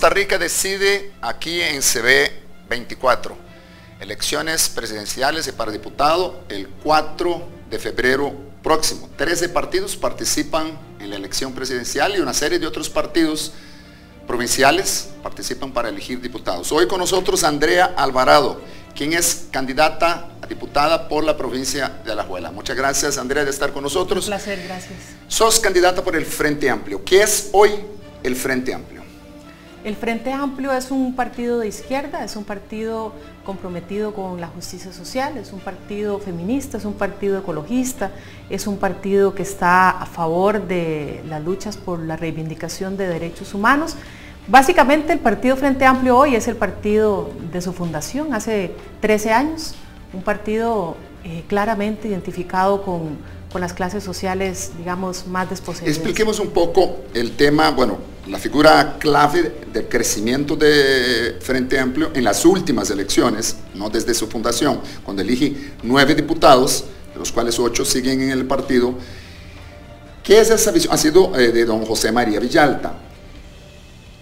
Costa Rica Decide aquí en CB24. Elecciones presidenciales y para diputado el 4 de febrero próximo. 13 partidos participan en la elección presidencial y una serie de otros partidos provinciales participan para elegir diputados. Hoy con nosotros Andrea Alvarado, quien es candidata a diputada por la provincia de Alajuela. Muchas gracias, Andrea, de estar con nosotros. Un placer, gracias. Sos candidata por el Frente Amplio. ¿Qué es hoy el Frente Amplio? El Frente Amplio es un partido de izquierda, es un partido comprometido con la justicia social, es un partido feminista, es un partido ecologista, es un partido que está a favor de las luchas por la reivindicación de derechos humanos. Básicamente el partido Frente Amplio hoy es el partido de su fundación, hace 13 años, un partido claramente identificado con las clases sociales, digamos, más desposeídas. Expliquemos un poco el tema, bueno, la figura clave del crecimiento de Frente Amplio en las últimas elecciones, no desde su fundación, cuando elige 9 diputados, de los cuales 8 siguen en el partido. ¿Qué es esa visión? Ha sido de don José María Villalta.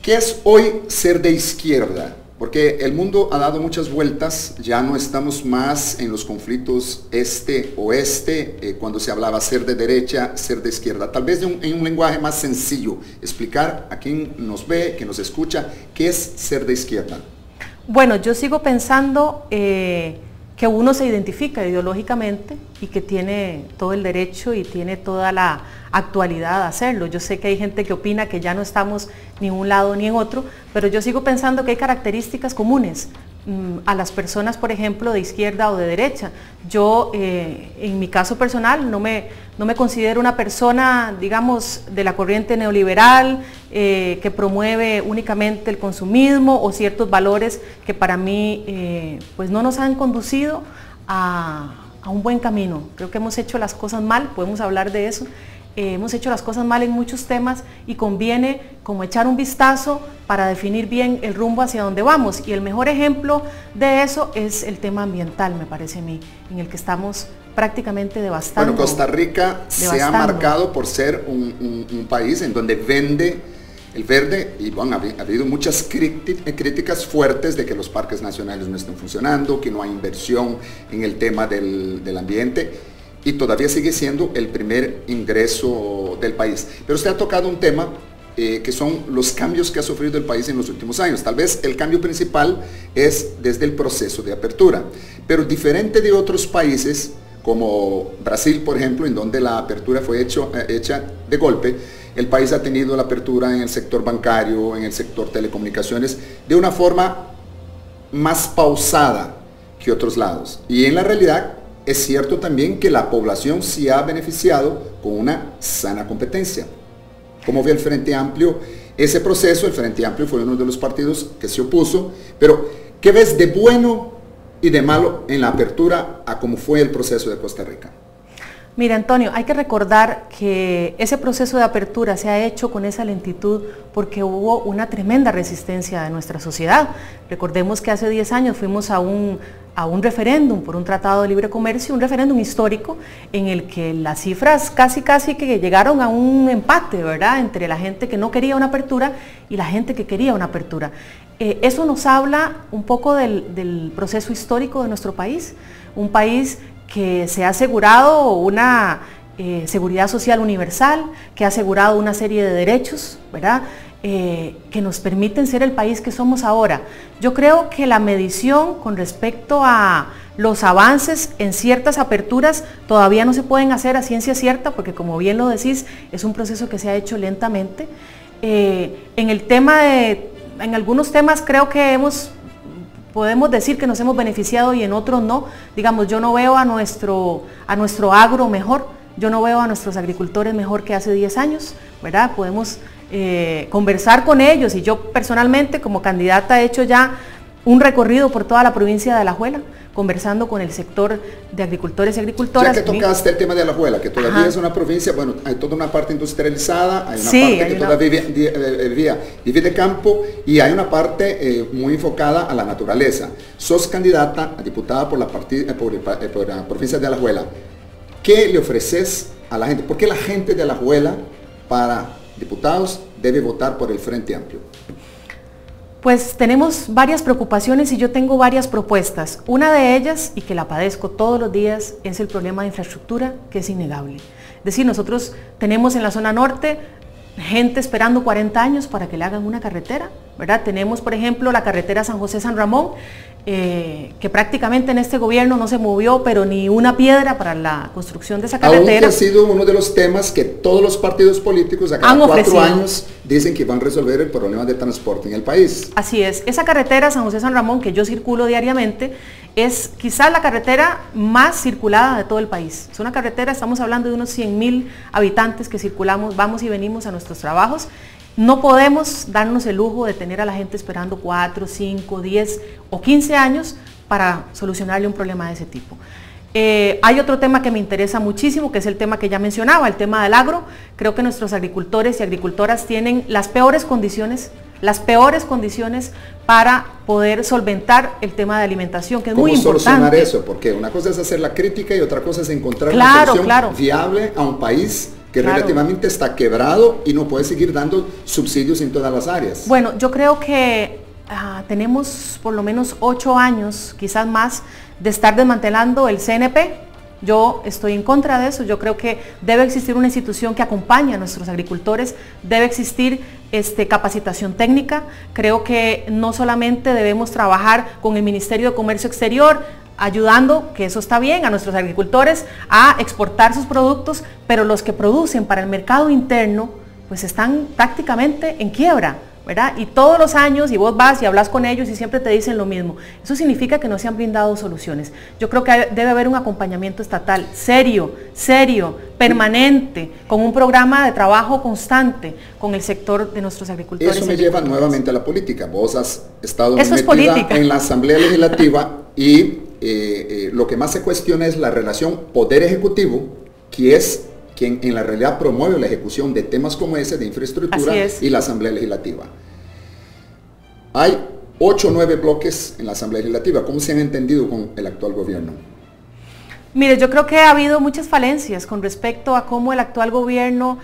¿Qué es hoy ser de izquierda? Porque el mundo ha dado muchas vueltas, ya no estamos más en los conflictos este-oeste, cuando se hablaba ser de derecha, ser de izquierda. Tal vez en un lenguaje más sencillo, explicar a quien nos ve, quien nos escucha, qué es ser de izquierda. Bueno, yo sigo pensando que uno se identifica ideológicamente y que tiene todo el derecho y tiene toda la actualidad de hacerlo. Yo sé que hay gente que opina que ya no estamos ni en un lado ni en otro, pero yo sigo pensando que hay características comunes a las personas, por ejemplo, de izquierda o de derecha. Yo, en mi caso personal, no me considero una persona, digamos, de la corriente neoliberal, que promueve únicamente el consumismo o ciertos valores que para mí pues no nos han conducido a un buen camino. Creo que hemos hecho las cosas mal, podemos hablar de eso. Hemos hecho las cosas mal en muchos temas y conviene como echar un vistazo para definir bien el rumbo hacia donde vamos, y el mejor ejemplo de eso es el tema ambiental, me parece a mí, en el que estamos prácticamente devastando. Bueno, Costa Rica se ha marcado por ser un país en donde vende el verde, y bueno, ha habido muchas críticas fuertes de que los parques nacionales no están funcionando, que no hay inversión en el tema del ambiente, y todavía sigue siendo el primer ingreso del país. Pero usted ha tocado un tema que son los cambios que ha sufrido el país en los últimos años. Tal vez el cambio principal es desde el proceso de apertura, pero diferente de otros países como Brasil, por ejemplo, en donde la apertura fue hecha de golpe, el país ha tenido la apertura en el sector bancario, en el sector telecomunicaciones, de una forma más pausada que otros lados. Y en la realidad, es cierto también que la población sí ha beneficiado con una sana competencia. Como ve el Frente Amplio, ese proceso, el Frente Amplio fue uno de los partidos que se opuso, pero ¿qué ves de bueno y de malo en la apertura a cómo fue el proceso de Costa Rica? Mira, Antonio, hay que recordar que ese proceso de apertura se ha hecho con esa lentitud porque hubo una tremenda resistencia de nuestra sociedad. Recordemos que hace 10 años fuimos a un referéndum por un tratado de libre comercio, un referéndum histórico en el que las cifras casi que llegaron a un empate, ¿verdad?, entre la gente que no quería una apertura y la gente que quería una apertura. Eso nos habla un poco del proceso histórico de nuestro país, un país que se ha asegurado una seguridad social universal, que ha asegurado una serie de derechos, ¿verdad?, que nos permiten ser el país que somos ahora. Yo creo que la medición con respecto a los avances en ciertas aperturas todavía no se pueden hacer a ciencia cierta, porque como bien lo decís, es un proceso que se ha hecho lentamente. En algunos temas creo que podemos decir que nos hemos beneficiado y en otros no. Digamos, yo no veo a nuestro agro mejor, yo no veo a nuestros agricultores mejor que hace 10 años, ¿verdad? Podemos conversar con ellos, y yo personalmente como candidata he hecho ya un recorrido por toda la provincia de Alajuela, conversando con el sector de agricultores y agricultoras. Ya que tocaste el tema de Alajuela, que todavía es una provincia, bueno, hay toda una parte industrializada, hay una parte que todavía vive de campo, y hay una parte muy enfocada a la naturaleza. Sos candidata a diputada por la provincia de Alajuela. ¿Qué le ofreces a la gente? ¿Por qué la gente de Alajuela para diputados debe votar por el Frente Amplio? Pues tenemos varias preocupaciones y yo tengo varias propuestas. Una de ellas, y que la padezco todos los días, es el problema de infraestructura, que es innegable. Es decir, nosotros tenemos en la zona norte gente esperando 40 años para que le hagan una carretera, ¿verdad? Tenemos, por ejemplo, la carretera San José-San Ramón, que prácticamente en este gobierno no se movió, pero ni una piedra para la construcción de esa carretera. Aunque ha sido uno de los temas que todos los partidos políticos a cada 4 años dicen que van a resolver el problema de transporte en el país. Así es, esa carretera San José-San Ramón, que yo circulo diariamente, es quizás la carretera más circulada de todo el país. Es una carretera, estamos hablando de unos 100.000 habitantes que circulamos, vamos y venimos a nuestros trabajos. No podemos darnos el lujo de tener a la gente esperando 4, 5, 10 o 15 años para solucionarle un problema de ese tipo. Hay otro tema que me interesa muchísimo, que es el tema que ya mencionaba, el tema del agro. Creo que nuestros agricultores y agricultoras tienen las peores condiciones para poder solventar el tema de alimentación, que es muy importante. ¿Cómo solucionar eso? Porque una cosa es hacer la crítica y otra cosa es encontrar una solución viable a un país que relativamente está quebrado y no puede seguir dando subsidios en todas las áreas. Bueno, yo creo que tenemos por lo menos 8 años, quizás más, de estar desmantelando el CNP. Yo estoy en contra de eso. Yo creo que debe existir una institución que acompañe a nuestros agricultores, debe existir capacitación técnica. Creo que no solamente debemos trabajar con el Ministerio de Comercio Exterior, ayudando, que eso está bien, a nuestros agricultores a exportar sus productos, pero los que producen para el mercado interno, pues están prácticamente en quiebra, ¿verdad? Y todos los años, y vos vas y hablas con ellos y siempre te dicen lo mismo. Eso significa que no se han brindado soluciones. Yo creo que debe haber un acompañamiento estatal serio, permanente, con un programa de trabajo constante con el sector de nuestros agricultores. Eso me lleva nuevamente a la política. Vos has estado metida en la Asamblea Legislativa y lo que más se cuestiona es la relación poder ejecutivo, que es quien en la realidad promueve la ejecución de temas como ese, de infraestructura, y la Asamblea Legislativa. Hay 8 o 9 bloques en la Asamblea Legislativa. ¿Cómo se han entendido con el actual gobierno? Mire, yo creo que ha habido muchas falencias con respecto a cómo el actual gobierno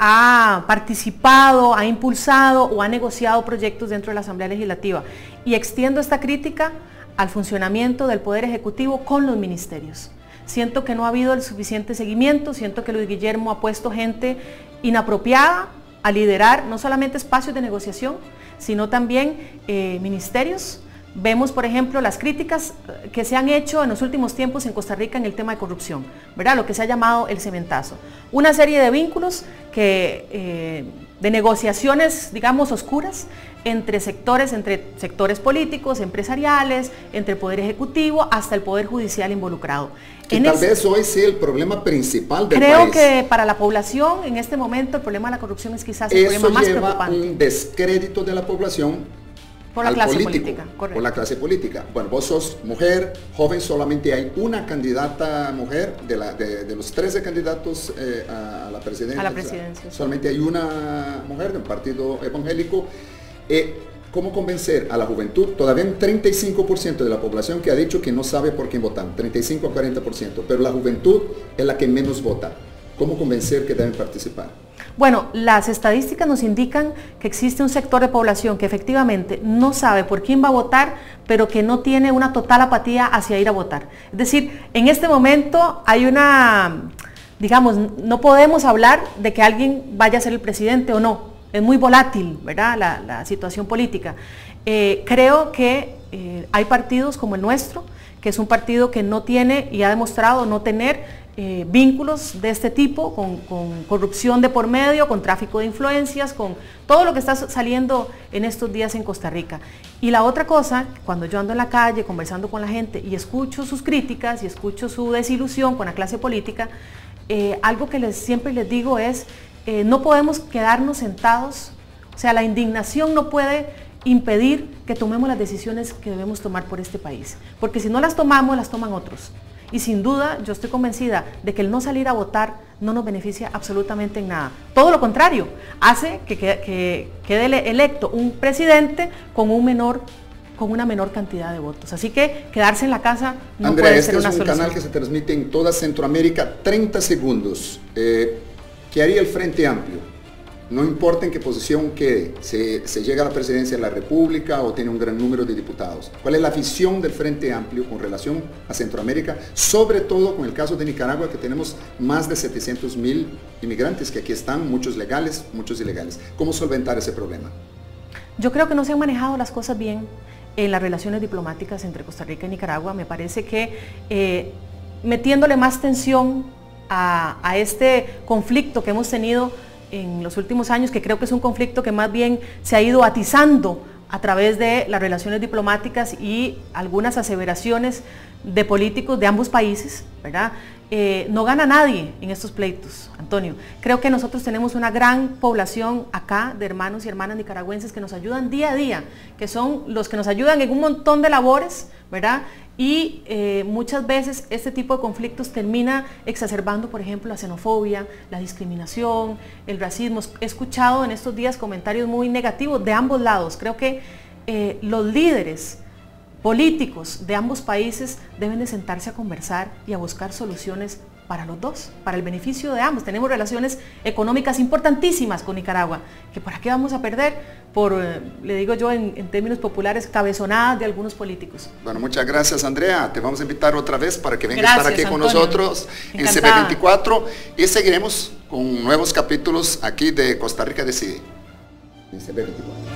ha participado, ha impulsado o ha negociado proyectos dentro de la Asamblea Legislativa. Y extiendo esta crítica al funcionamiento del Poder Ejecutivo con los ministerios. Siento que no ha habido el suficiente seguimiento, siento que Luis Guillermo ha puesto gente inapropiada a liderar no solamente espacios de negociación, sino también ministerios. Vemos, por ejemplo, las críticas que se han hecho en los últimos tiempos en Costa Rica en el tema de corrupción, ¿verdad? Lo que se ha llamado el cementazo. Una serie de vínculos que, de negociaciones, digamos, oscuras entre sectores políticos, empresariales, entre el Poder Ejecutivo hasta el Poder Judicial involucrado. Y tal vez hoy sea el problema principal del país. Creo que para la población en este momento el problema de la corrupción es quizás el problema más preocupante. Eso lleva un descrédito de la población por la clase política, correcto. Por la clase política. Bueno, vos sos mujer, joven, solamente hay una candidata mujer de los 13 candidatos a la presidencia. Solamente hay una mujer de un partido evangélico. ¿Cómo convencer a la juventud? Todavía un 35% de la población que ha dicho que no sabe por quién votar, 35 a 40%, pero la juventud es la que menos vota. ¿Cómo convencer que deben participar? Bueno, las estadísticas nos indican que existe un sector de población que efectivamente no sabe por quién va a votar, pero que no tiene una total apatía hacia ir a votar. Es decir, en este momento hay una, digamos, no podemos hablar de que alguien vaya a ser el presidente o no. Es muy volátil, ¿verdad?, la situación política. Creo que hay partidos como el nuestro, que es un partido que no tiene y ha demostrado no tener vínculos de este tipo, con corrupción de por medio, con tráfico de influencias, con todo lo que está saliendo en estos días en Costa Rica. Y la otra cosa, cuando yo ando en la calle conversando con la gente y escucho sus críticas y escucho su desilusión con la clase política, algo que siempre les digo es, no podemos quedarnos sentados, o sea, la indignación no puede impedir que tomemos las decisiones que debemos tomar por este país, porque si no las tomamos, las toman otros. Y sin duda, yo estoy convencida de que el no salir a votar no nos beneficia absolutamente en nada. Todo lo contrario, hace que quede electo un presidente con una menor cantidad de votos. Así que quedarse en la casa no puede ser una solución. Andrea, este es un canal que se transmite en toda Centroamérica, 30 segundos. ¿Qué haría el Frente Amplio? No importa en qué posición quede, se llega a la presidencia de la República o tiene un gran número de diputados. ¿Cuál es la visión del Frente Amplio con relación a Centroamérica? Sobre todo con el caso de Nicaragua, que tenemos más de 700.000 inmigrantes que aquí están, muchos legales, muchos ilegales. ¿Cómo solventar ese problema? Yo creo que no se han manejado las cosas bien en las relaciones diplomáticas entre Costa Rica y Nicaragua. Me parece que metiéndole más tensión a este conflicto que hemos tenido en los últimos años, que creo que es un conflicto que más bien se ha ido atizando a través de las relaciones diplomáticas y algunas aseveraciones de políticos de ambos países, ¿verdad? No gana nadie en estos pleitos, Antonio. Creo que nosotros tenemos una gran población acá de hermanos y hermanas nicaragüenses que nos ayudan día a día, que son los que nos ayudan en un montón de labores, ¿verdad? Y muchas veces este tipo de conflictos termina exacerbando, por ejemplo, la xenofobia, la discriminación, el racismo. He escuchado en estos días comentarios muy negativos de ambos lados. Creo que los líderes políticos de ambos países deben de sentarse a conversar y a buscar soluciones para los dos, para el beneficio de ambos. Tenemos relaciones económicas importantísimas con Nicaragua, que ¿para qué vamos a perder? Por, le digo yo en términos populares, cabezonadas de algunos políticos. Bueno, muchas gracias, Andrea. Te vamos a invitar otra vez para que vengas a estar aquí con nosotros en CB24 y seguiremos con nuevos capítulos aquí de Costa Rica Decide. En CB24.